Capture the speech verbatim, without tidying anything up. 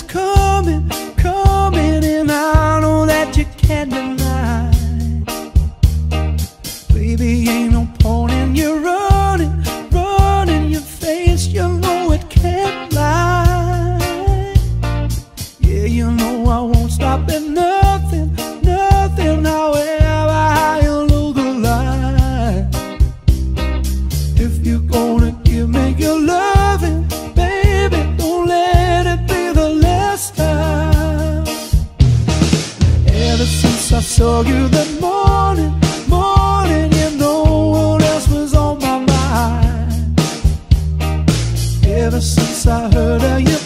it's coming, coming, and I know that you can't deny. Baby, ain't no point in you running, running your face. You know it can't lie. Yeah, you know I won't stop at nothing, nothing, however high you look alive. If you're gonna give me your loving, baby, don't let it be the last time. Ever since I saw you that morning, morning, you know what else was on my mind. Ever since I heard of you,